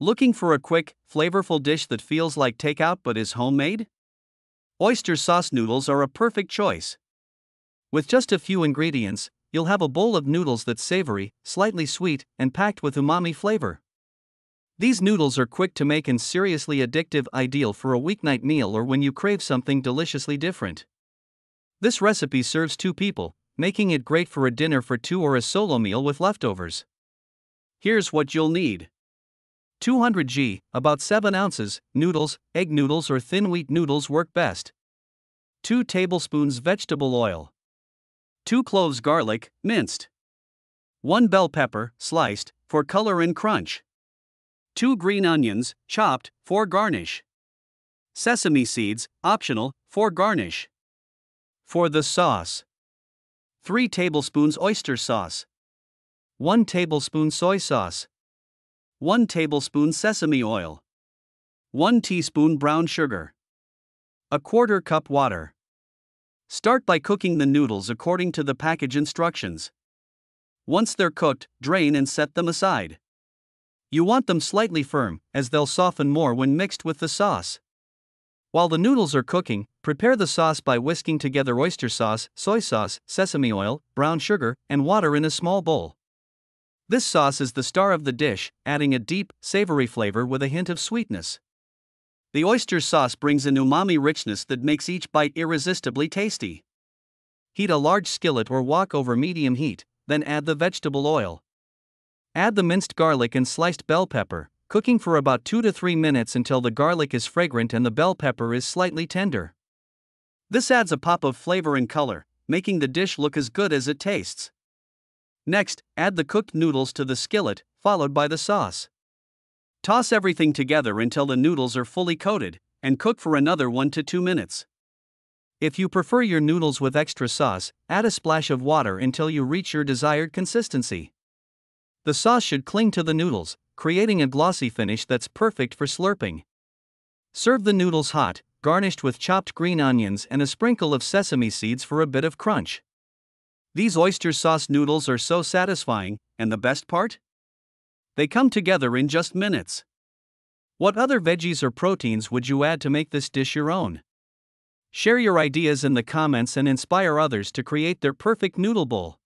Looking for a quick, flavorful dish that feels like takeout but is homemade? Oyster sauce noodles are a perfect choice. With just a few ingredients, you'll have a bowl of noodles that's savory, slightly sweet, and packed with umami flavor. These noodles are quick to make and seriously addictive, ideal for a weeknight meal or when you crave something deliciously different. This recipe serves two people, making it great for a dinner for two or a solo meal with leftovers. Here's what you'll need. 200 g, about 7 ounces, noodles. Egg noodles or thin wheat noodles work best. 2 tablespoons vegetable oil. 2 cloves garlic, minced. 1 bell pepper, sliced, for color and crunch. 2 green onions, chopped, for garnish. Sesame seeds, optional, for garnish. For the sauce, 3 tablespoons oyster sauce. 1 tablespoon soy sauce. 1 tablespoon sesame oil. 1 teaspoon brown sugar. A quarter cup water. Start by cooking the noodles according to the package instructions. Once they're cooked, drain and set them aside. You want them slightly firm, as they'll soften more when mixed with the sauce. While the noodles are cooking, prepare the sauce by whisking together oyster sauce, soy sauce, sesame oil, brown sugar, and water in a small bowl. This sauce is the star of the dish, adding a deep, savory flavor with a hint of sweetness. The oyster sauce brings an umami richness that makes each bite irresistibly tasty. Heat a large skillet or wok over medium heat, then add the vegetable oil. Add the minced garlic and sliced bell pepper, cooking for about 2 to 3 minutes until the garlic is fragrant and the bell pepper is slightly tender. This adds a pop of flavor and color, making the dish look as good as it tastes. Next, add the cooked noodles to the skillet, followed by the sauce. Toss everything together until the noodles are fully coated, and cook for another 1 to 2 minutes. If you prefer your noodles with extra sauce, add a splash of water until you reach your desired consistency. The sauce should cling to the noodles, creating a glossy finish that's perfect for slurping. Serve the noodles hot, garnished with chopped green onions and a sprinkle of sesame seeds for a bit of crunch. These oyster sauce noodles are so satisfying, and the best part? They come together in just minutes. What other veggies or proteins would you add to make this dish your own? Share your ideas in the comments and inspire others to create their perfect noodle bowl.